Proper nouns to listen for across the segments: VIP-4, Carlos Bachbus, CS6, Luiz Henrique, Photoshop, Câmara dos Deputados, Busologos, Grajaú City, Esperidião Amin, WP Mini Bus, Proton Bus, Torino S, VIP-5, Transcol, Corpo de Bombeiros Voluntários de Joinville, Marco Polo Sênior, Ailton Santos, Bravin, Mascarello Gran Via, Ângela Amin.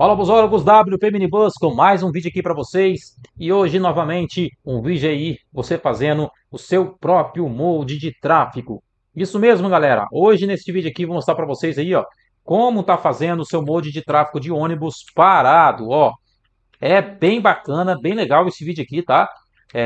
Fala, busólogos, WP Mini Bus com mais um vídeo aqui para vocês. E hoje, novamente, um vídeo aí, você fazendo o seu próprio molde de tráfego. Isso mesmo, galera. Hoje, nesse vídeo aqui, vou mostrar para vocês aí, ó, como tá fazendo o seu molde de tráfego de ônibus parado, ó. É bem bacana, bem legal esse vídeo aqui, tá?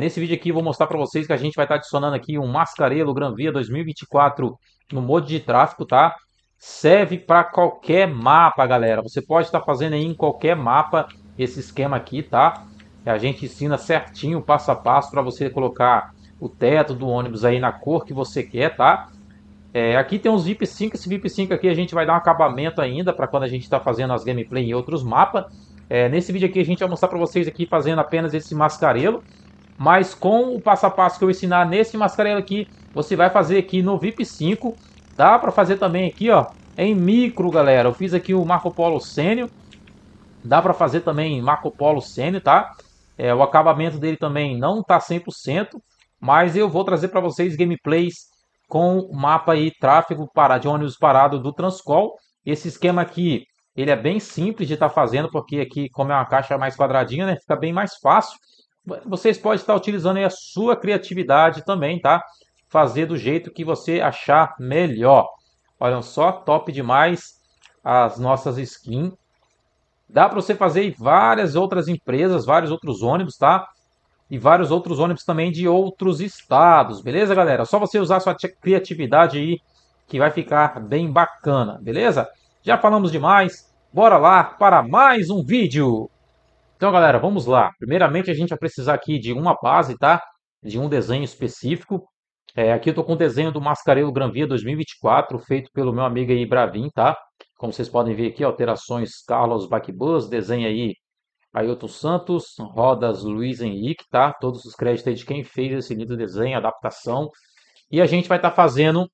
Nesse vídeo aqui, vou mostrar para vocês que a gente vai estar adicionando aqui um Mascarello Gran Via 2024 no molde de tráfego, tá? Serve para qualquer mapa, galera. Você pode estar fazendo aí em qualquer mapa esse esquema aqui, tá? A gente ensina certinho, passo a passo, para você colocar o teto do ônibus aí na cor que você quer, tá? Aqui tem uns VIP-5. Esse VIP-5 aqui a gente vai dar um acabamento ainda para quando a gente está fazendo as gameplay em outros mapas. Nesse vídeo aqui a gente vai mostrar para vocês aqui fazendo apenas esse mascarello. Mas com o passo a passo que eu ensinar nesse mascarello aqui, você vai fazer aqui no VIP-5. Dá para fazer também aqui, ó, em micro, galera. Eu fiz aqui o Marco Polo Sênior. Dá para fazer também em Marco Polo Sênior, tá? O acabamento dele também não tá 100%, mas eu vou trazer para vocês gameplays com o mapa aí, tráfego de ônibus parado do Transcol. Esse esquema aqui, ele é bem simples de estar fazendo, porque aqui, como é uma caixa mais quadradinha, né, fica bem mais fácil. Vocês podem estar utilizando aí a sua criatividade também, tá? Fazer do jeito que você achar melhor. Olha só, top demais as nossas skins. Dá para você fazer várias outras empresas, vários outros ônibus, tá? E vários outros ônibus também de outros estados, beleza, galera? Só você usar a sua criatividade aí que vai ficar bem bacana, beleza? Já falamos demais, bora lá para mais um vídeo. Então, galera, vamos lá. Primeiramente, a gente vai precisar aqui de uma base, tá? De um desenho específico. Aqui eu tô com o desenho do Mascarello Gran Via 2024, feito pelo meu amigo aí Bravin, tá? Como vocês podem ver aqui, alterações Carlos Bachbus, desenho aí Ailton Santos, rodas Luiz Henrique, tá? Todos os créditos aí de quem fez esse lindo desenho, adaptação. E a gente vai estar fazendo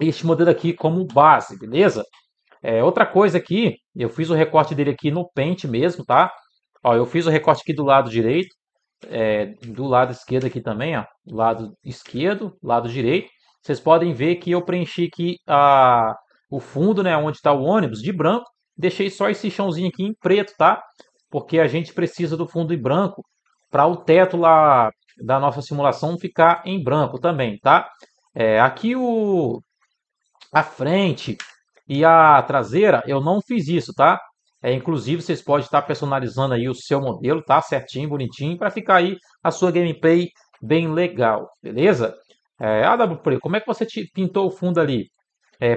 este modelo aqui como base, beleza? Outra coisa aqui, eu fiz o recorte dele aqui no Paint mesmo, tá? Ó, eu fiz o recorte aqui do lado direito. Do lado esquerdo aqui também, ó, lado esquerdo, lado direito. Vocês podem ver que eu preenchi aqui o fundo, né, onde está o ônibus, de branco. Deixei só esse chãozinho aqui em preto, tá? Porque a gente precisa do fundo em branco para o teto lá da nossa simulação ficar em branco também, tá? Aqui a frente e a traseira eu não fiz isso, tá? Inclusive, vocês podem estar personalizando aí o seu modelo, tá? Certinho, bonitinho, para ficar aí a sua gameplay bem legal, beleza? AWP, como é que você pintou o fundo ali?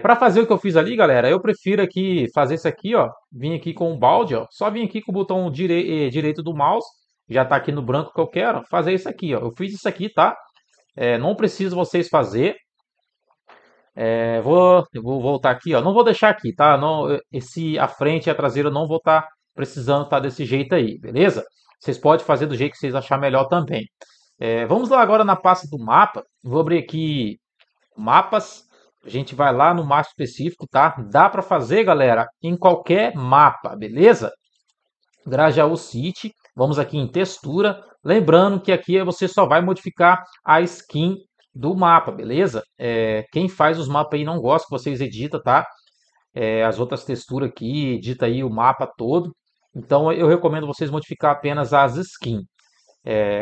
Para fazer o que eu fiz ali, galera, eu prefiro aqui fazer isso aqui, ó. Vim aqui com o balde, ó. Só vim aqui com o botão direito do mouse. Já tá aqui no branco que eu quero. Fazer isso aqui, ó. Eu fiz isso aqui, tá? Não preciso vocês fazer. Eu vou voltar aqui, ó. Não vou deixar aqui, tá? Não, a frente e a traseira não vou estar precisando estar desse jeito aí, beleza? Vocês podem fazer do jeito que vocês acharem melhor também. Vamos lá agora na pasta do mapa. Vou abrir aqui mapas. A gente vai lá no mapa específico, tá? Dá para fazer, galera, em qualquer mapa, beleza? Grajaú City. Vamos aqui em textura. Lembrando que aqui você só vai modificar a skin do mapa, beleza? Quem faz os mapas aí não gosta, vocês editam, tá? As outras texturas aqui, edita aí o mapa todo. Então eu recomendo vocês modificar apenas as skins.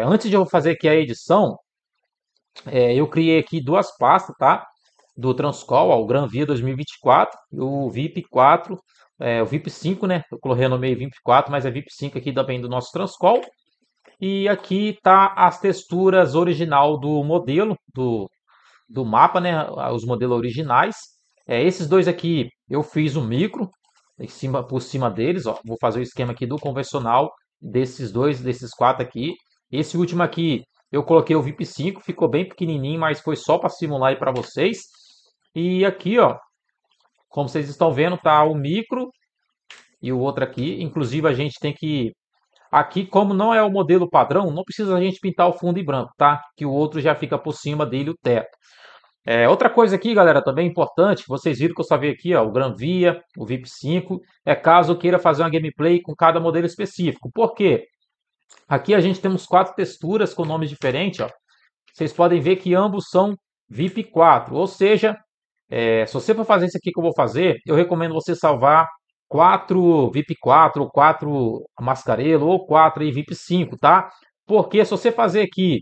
Antes de eu fazer aqui a edição, eu criei aqui duas pastas, tá? Do Transcol, ó, o Gran Via 2024 e o VIP-4, o VIP-5, né? Eu renomei VIP-4, mas é VIP-5 aqui também do nosso Transcol. E aqui tá as texturas original do modelo, do mapa, né? Os modelos originais. Esses dois aqui eu fiz um micro por cima deles, ó. Vou fazer o esquema aqui do convencional desses dois, desses quatro aqui. Esse último aqui eu coloquei o VIP 5, ficou bem pequenininho, mas foi só para simular aí para vocês. E aqui, ó, como vocês estão vendo, tá o micro e o outro aqui. Inclusive a gente tem que... Aqui, como não é o modelo padrão, não precisa a gente pintar o fundo em branco, tá? Que o outro já fica por cima dele o teto. Outra coisa aqui, galera, também importante, vocês viram que eu só vi aqui, ó, o Gran Via, o VIP 5, caso eu queira fazer uma gameplay com cada modelo específico. Por quê? Aqui a gente temos quatro texturas com nomes diferentes, ó. Vocês podem ver que ambos são VIP 4, ou seja, se você for fazer isso aqui que eu vou fazer, eu recomendo você salvar 4 VIP-4, ou 4 Mascarello, ou 4 aí VIP-5, tá? Porque se você fazer aqui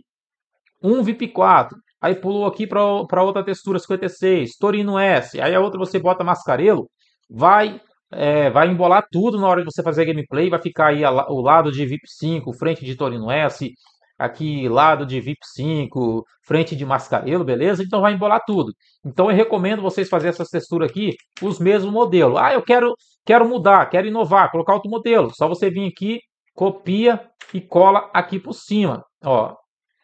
um VIP-4, aí pulou aqui para outra textura 56, Torino S, aí a outra você bota Mascarello, vai embolar tudo na hora de você fazer a gameplay, vai ficar aí o lado de VIP-5, frente de Torino S, aqui lado de VIP-5, frente de Mascarello, beleza? Então vai embolar tudo. Então eu recomendo vocês fazerem essas texturas aqui, os mesmos modelos. Ah, eu quero mudar, quero inovar, colocar outro modelo. Só você vir aqui, copia e cola aqui por cima. Ó,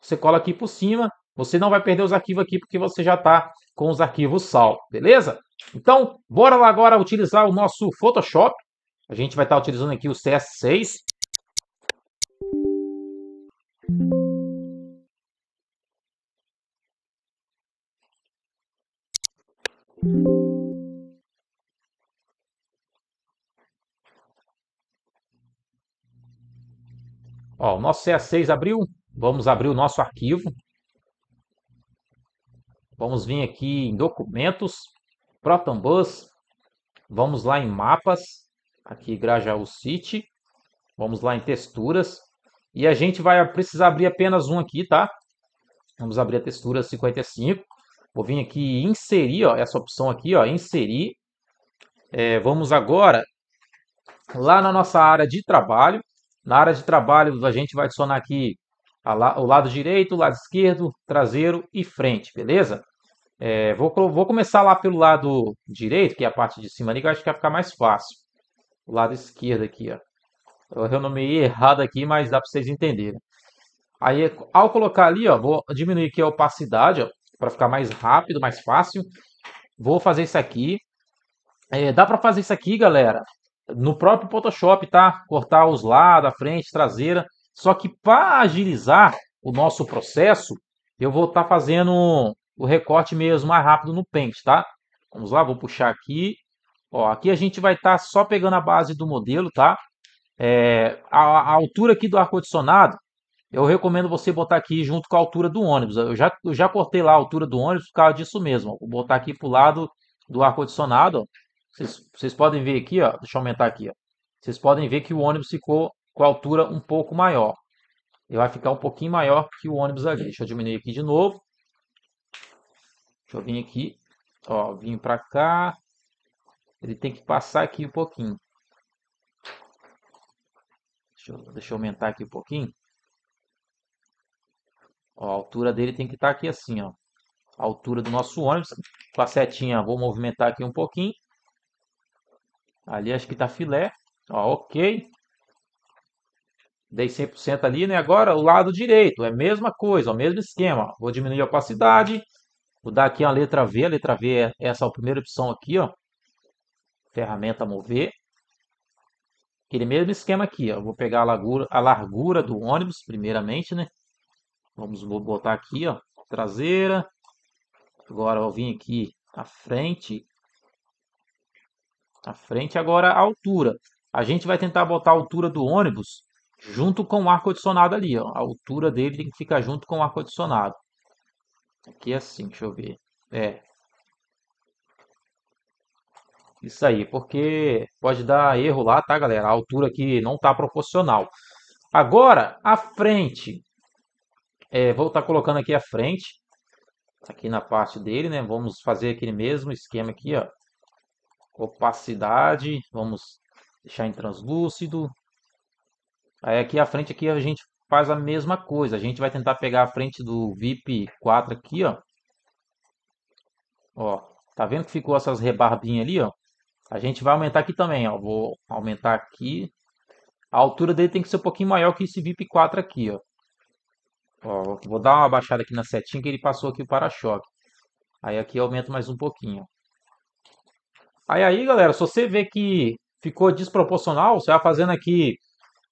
você cola aqui por cima, você não vai perder os arquivos aqui, porque você já está com os arquivos salvos, beleza? Então, bora lá agora utilizar o nosso Photoshop. A gente vai estar utilizando aqui o CS6. Ó, o nosso CS6 abriu. Vamos abrir o nosso arquivo. Vamos vir aqui em documentos, Proton Bus. Vamos lá em mapas, aqui Grajaú City. Vamos lá em texturas. E a gente vai precisar abrir apenas um aqui, tá? Vamos abrir a textura 55. Vou vir aqui e inserir, ó, essa opção aqui, ó, inserir. Vamos agora lá na nossa área de trabalho. Na área de trabalho a gente vai adicionar aqui o lado direito, o lado esquerdo, traseiro e frente, beleza? Vou começar lá pelo lado direito, que é a parte de cima ali, que eu acho que vai ficar mais fácil. O lado esquerdo aqui, ó. Eu renomeei errado aqui, mas dá para vocês entenderem. Aí, ao colocar ali, ó, vou diminuir aqui a opacidade, ó, para ficar mais rápido, mais fácil. Vou fazer isso aqui. Dá para fazer isso aqui, galera, no próprio Photoshop, tá? Cortar os lados, a frente, traseira. Só que para agilizar o nosso processo, eu vou estar fazendo o recorte mesmo mais rápido no Paint, tá? Vamos lá, vou puxar aqui. Ó, aqui a gente vai estar só pegando a base do modelo, tá? A altura aqui do ar-condicionado, eu recomendo você botar aqui junto com a altura do ônibus. Eu já cortei lá a altura do ônibus por causa disso mesmo. Vou botar aqui para o lado do ar-condicionado. Vocês podem ver aqui, ó, deixa eu aumentar aqui. Ó. Vocês podem ver que o ônibus ficou com a altura um pouco maior. Ele vai ficar um pouquinho maior que o ônibus ali. Deixa eu diminuir aqui de novo. Deixa eu vir aqui. Ó, vim para cá. Ele tem que passar aqui um pouquinho. Deixa eu aumentar aqui um pouquinho. Ó, a altura dele tem que estar aqui assim, ó. A altura do nosso ônibus. Com a setinha, vou movimentar aqui um pouquinho. Ali acho que tá filé. Ó, ok. Dei 100% ali, né? Agora o lado direito. É a mesma coisa, o mesmo esquema. Ó. Vou diminuir a opacidade. Vou dar aqui a letra V. A letra V é essa, a primeira opção aqui, ó. Ferramenta mover. Aquele mesmo esquema aqui, ó. Vou pegar a largura do ônibus, primeiramente, né? Vou botar aqui, ó, traseira. Agora eu vim aqui à frente. À frente, agora a altura. A gente vai tentar botar a altura do ônibus junto com o ar-condicionado ali, ó. A altura dele tem que ficar junto com o ar-condicionado. Aqui é assim, deixa eu ver. Isso aí, porque pode dar erro lá, tá, galera? A altura aqui não tá proporcional. Agora, a frente. Vou estar colocando aqui a frente. Aqui na parte dele, né? Vamos fazer aquele mesmo esquema aqui, ó. Opacidade. Vamos deixar em translúcido. Aí aqui a frente aqui a gente faz a mesma coisa. A gente vai tentar pegar a frente do VIP 4 aqui, ó. Ó, tá vendo que ficou essas rebarbinhas ali, ó? A gente vai aumentar aqui também, ó. Vou aumentar aqui. A altura dele tem que ser um pouquinho maior que esse VIP 4 aqui, ó. Ó, vou dar uma baixada aqui na setinha que ele passou aqui o para-choque. Aí aqui eu aumento mais um pouquinho. Aí, galera, se você vê que ficou desproporcional, você vai fazendo aqui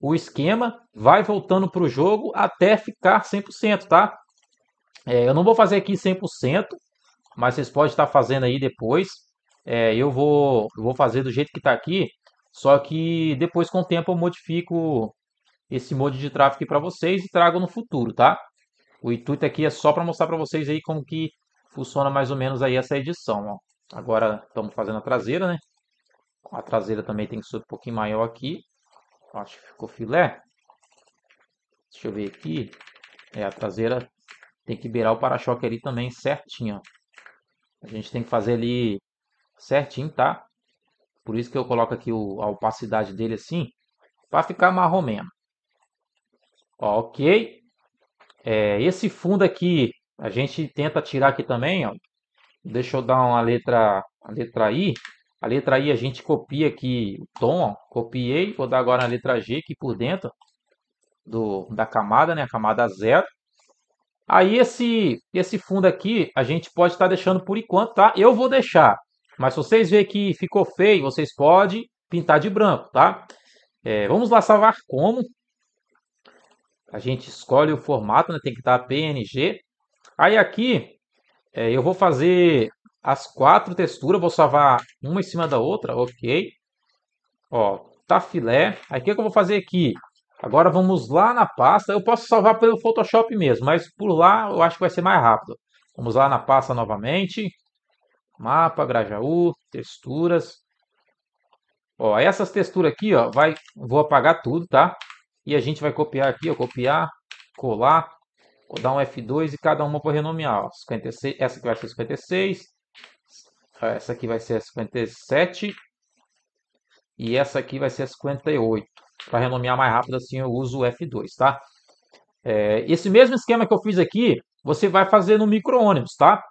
o esquema, vai voltando pro jogo até ficar 100%, tá? Eu não vou fazer aqui 100%, mas vocês podem estar fazendo aí depois. Eu vou fazer do jeito que tá aqui. Só que depois, com o tempo, eu modifico esse mod de tráfego para vocês e trago no futuro, tá? O intuito aqui é só para mostrar para vocês aí como que funciona mais ou menos aí essa edição, ó. Agora estamos fazendo a traseira, né? A traseira também tem que ser um pouquinho maior aqui. Acho que ficou filé. Deixa eu ver aqui. É, a traseira tem que beirar o para-choque ali também certinho. A gente tem que fazer ali certinho, tá? Por isso que eu coloco aqui a opacidade dele assim, para ficar marrom mesmo. Ó, ok. É, esse fundo aqui, a gente tenta tirar aqui também, ó. Deixa eu dar uma letra, I. A letra I a gente copia aqui o tom, ó. Copiei. Vou dar agora a letra G aqui por dentro da camada, né? A camada 0. Aí esse fundo aqui a gente pode estar deixando por enquanto, tá? Eu vou deixar. Mas se vocês verem que ficou feio, vocês podem pintar de branco, tá? É, vamos lá salvar como. A gente escolhe o formato, né? Tem que estar PNG. Aí aqui eu vou fazer as 4 texturas, vou salvar uma em cima da outra, ok. Ó, tá filé. Aí o que eu vou fazer aqui? Agora vamos lá na pasta, eu posso salvar pelo Photoshop mesmo, mas por lá eu acho que vai ser mais rápido. Vamos lá na pasta novamente. Mapa, Grajaú, texturas. Ó, essas texturas aqui, ó, vou apagar tudo, tá? E a gente vai copiar aqui, ó, copiar, colar. Vou dar um F2 e cada uma vou renomear, ó. 56, essa aqui vai ser 56. Essa aqui vai ser a 57. E essa aqui vai ser a 58. Para renomear mais rápido assim eu uso o F2, tá? É, esse mesmo esquema que eu fiz aqui, você vai fazer no micro-ônibus, tá?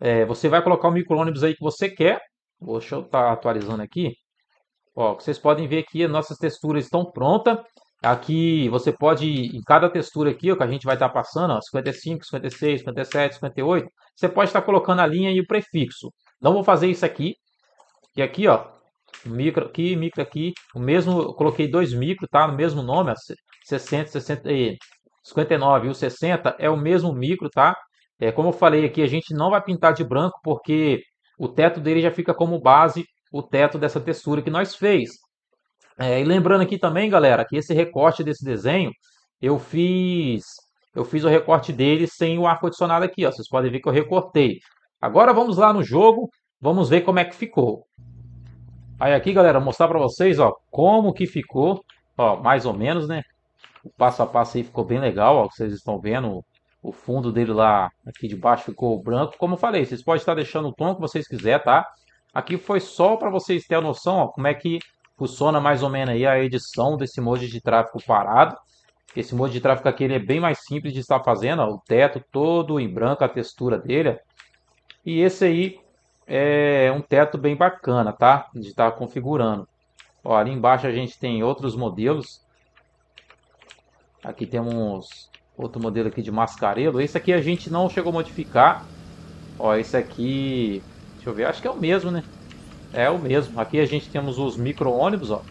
É, você vai colocar o micro-ônibus aí que você quer. Deixa eu estar atualizando aqui. Ó, vocês podem ver que as nossas texturas estão prontas. Aqui você pode, em cada textura aqui, ó, que a gente vai estar passando, ó, 55, 56, 57, 58, você pode estar colocando a linha e o prefixo. Não vou fazer isso aqui. E aqui, ó, micro aqui, o mesmo, eu coloquei 2 micro, tá? No mesmo nome, ó, 60, 60, 59 e o 60 é o mesmo micro, tá? É, como eu falei aqui, a gente não vai pintar de branco porque o teto dele já fica como base o teto dessa textura que nós fez. É, e lembrando aqui também, galera, que esse recorte desse desenho, eu fiz o recorte dele sem o ar-condicionado aqui, ó. Vocês podem ver que eu recortei. Agora vamos lá no jogo, vamos ver como é que ficou. Aí aqui, galera, vou mostrar para vocês, ó, como que ficou, ó, mais ou menos, né? O passo a passo aí ficou bem legal, ó, vocês estão vendo o fundo dele lá, aqui de baixo ficou branco. Como eu falei, vocês podem estar deixando o tom que vocês quiserem, tá? Aqui foi só para vocês terem a noção, ó, como é que funciona mais ou menos aí a edição desse mode de tráfego parado. Esse mode de tráfego aqui ele é bem mais simples de estar fazendo. Ó, o teto todo em branco, a textura dele. Ó. E esse aí é um teto bem bacana, tá? De estar configurando. Ó, ali embaixo a gente tem outros modelos. Aqui temos outro modelo aqui de mascarello. Esse aqui a gente não chegou a modificar. Ó, esse aqui... Deixa eu ver, acho que é o mesmo, né? É o mesmo. Aqui a gente temos os micro-ônibus, ó.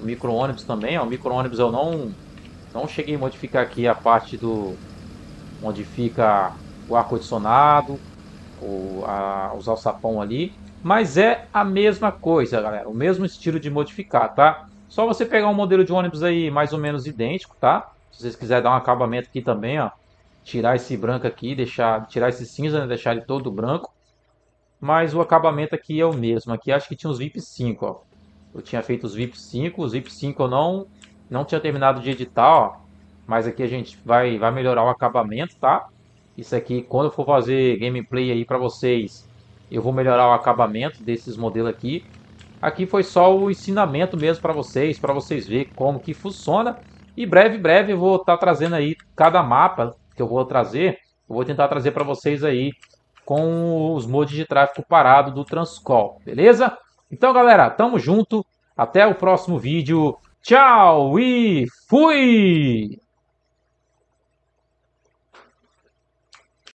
O micro-ônibus também, ó. O micro-ônibus eu não cheguei a modificar aqui a parte do... Onde fica o ar-condicionado, os alçapão ali. Mas é a mesma coisa, galera. O mesmo estilo de modificar, tá? Só você pegar um modelo de ônibus aí mais ou menos idêntico, tá? Se vocês quiserem dar um acabamento aqui também, ó. Tirar esse branco aqui, tirar esse cinza, né? Deixar ele todo branco. Mas o acabamento aqui é o mesmo. Aqui acho que tinha os VIP-5, ó. Eu tinha feito os VIP-5. Os VIP-5 eu não tinha terminado de editar, ó. Mas aqui a gente vai melhorar o acabamento, tá? Isso aqui, quando eu for fazer gameplay aí pra vocês, eu vou melhorar o acabamento desses modelos aqui. Aqui foi só o ensinamento mesmo pra vocês verem como que funciona. E breve eu vou estar trazendo aí cada mapa que eu vou trazer. Eu vou tentar trazer pra vocês aí com os mods de tráfego parado do Transcol, beleza? Então, galera, tamo junto, até o próximo vídeo, tchau e fui!